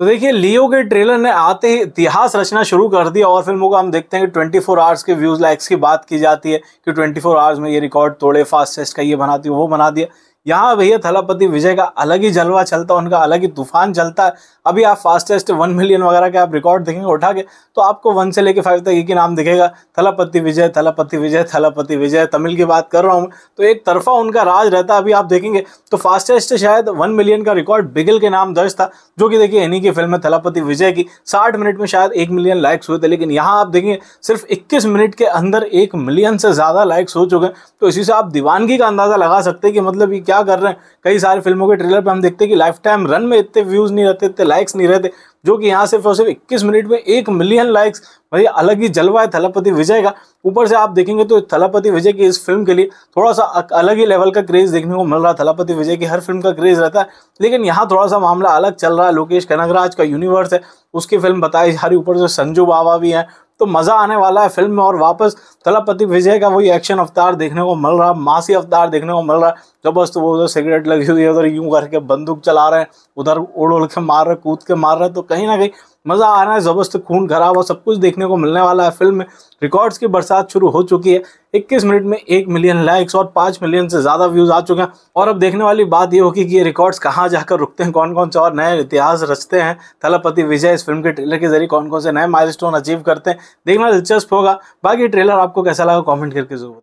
तो देखिए लियो के ट्रेलर ने आते ही इतिहास रचना शुरू कर दिया और फिल्मों का हम देखते हैं कि 24 आवर्स के व्यूज लाइक्स की बात की जाती है कि 24 आवर्स में ये रिकॉर्ड तोड़े, फास्टेस्ट का ये बनाती है, वो बना दिया। यहाँ भैया थलापति विजय का अलग ही जलवा चलता है, उनका अलग ही तूफान चलता है। अभी आप फास्टेस्ट 1 मिलियन वगैरह के आप रिकॉर्ड देखेंगे उठा के, तो आपको 1 से लेकर 5 तक एक ही नाम दिखेगा, थलापति विजय, थलापति विजय, थलापति विजय। तमिल की बात कर रहा हूँ, तो एक तरफा उनका राज रहता है। अभी आप देखेंगे तो फास्टेस्ट शायद 1 मिलियन का रिकॉर्ड बिगल के नाम दर्ज था, जो कि देखिए इन्हीं की फिल्म है थलापति विजय की। 60 मिनट में शायद 1 मिलियन लाइक्स हुए थे, लेकिन यहाँ आप देखेंगे सिर्फ 21 मिनट के अंदर 1 मिलियन से ज़्यादा लाइक्स हो चुके हैं। तो इसी से आप दीवानगी का अंदाज़ा लगा सकते हैं कि मतलब क्या कर रहे हैं। कई सारी फिल्मों के ट्रेलर पे हम देखते हैं कि लाइफ टाइम रन में इतने व्यूज नहीं रहते, इतने लाइक्स नहीं रहते, जो कि यहाँ सिर्फ और सिर्फ 21 मिनट में 1 मिलियन लाइक्स। भाई अलग ही जलवा है थलापति विजय का। ऊपर से आप देखेंगे तो थलापति विजय की इस फिल्म के लिए थोड़ा सा अलग ही लेवल का क्रेज़ देखने को मिल रहा है। थलापति विजय की हर फिल्म का क्रेज़ रहता है, लेकिन यहाँ थोड़ा सा मामला अलग चल रहा है। लोकेश कनगराज का यूनिवर्स है, उसकी फिल्म बताई जा रही, ऊपर से संजू बाबा भी है, तो मज़ा आने वाला है फिल्म में। और वापस थलापति विजय का वही एक्शन अवतार देखने को मिल रहा है, मासी अवतार देखने को मिल रहा है। जबरदस्त वो उधर सिगरेट लगी हुई है, उधर यूं करके बंदूक चला रहे हैं, उधर उड़ के मार रहे, कूद के मार रहे, तो कहीं ना कहीं मज़ा आ रहा है। जबरदस्त खून खराब और सब कुछ देखने को मिलने वाला है फिल्म में। रिकॉर्ड्स की बरसात शुरू हो चुकी है। 21 मिनट में 1 मिलियन लाइक्स और 5 मिलियन से ज़्यादा व्यूज़ आ चुके हैं। और अब देखने वाली बात ये होगी कि ये रिकॉर्ड्स कहाँ जाकर रुकते हैं, कौन कौन से और नए इतिहास रचते हैं थलापति विजय इस फिल्म के ट्रेलर के जरिए, कौन कौन से नए माइलस्टोन अचीव करते हैं। देखना दिलचस्प होगा। बाकी ट्रेलर आपको कैसा लगा कॉमेंट करके जरूर।